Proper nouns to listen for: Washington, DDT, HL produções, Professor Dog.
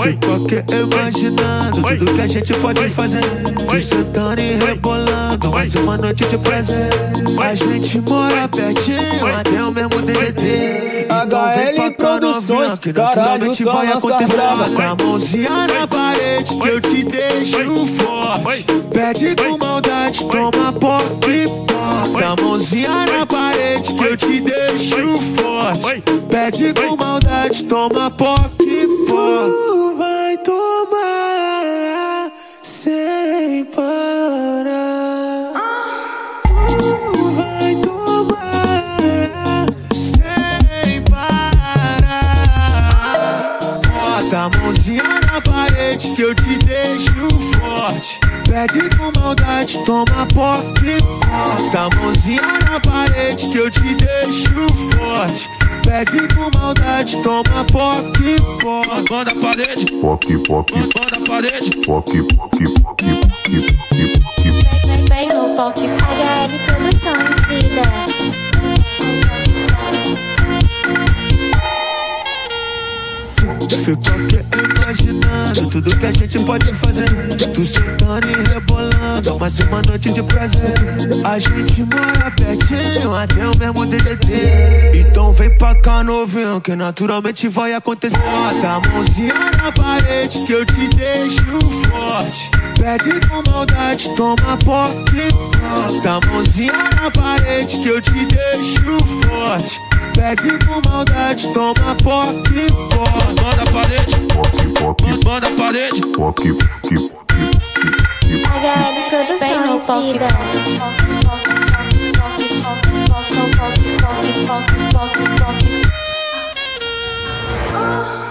Ficou que imaginando tudo que a gente pode fazer, tu sentando e rebolando, mais uma noite de prazer. A gente mora pertinho, até o mesmo DDT. HL Produções, que caralho, só vai acontecer. Com a mãozinha na parede que eu te deixo forte. Pede com maldade, toma pop e porta. Com a mãozinha na parede que eu te deixo forte. Pede com maldade, toma pop e porta. Tu vai tomar sem parar. Tu vai tomar sem parar. Bota a mãozinha na parede que eu te deixo forte. Pede com maldade, toma pop e porta. A mãozinha na parede que eu te deixo forte. Pede com maldade, toma pop e porta. Manda a parede, pop, pop, manda a parede, pop, pop, pop, pop. Vem no pop, HL Produções, vida. Ficou que imaginando tudo que a gente pode fazer, tu sentando e rebolando, mais uma noite de prazer. A gente mora pertinho, até o mesmo DDT. Então vem pra cá, novinho, que naturalmente vai acontecer. Bota a mãozinha na parede que eu te deixo forte. Pede com maldade, toma pop e porta. A mãozinha na parede que eu te deixo forte. Pede com maldade, toma pop e porta. Manda a parede, manda a parede. HL Produções, vida.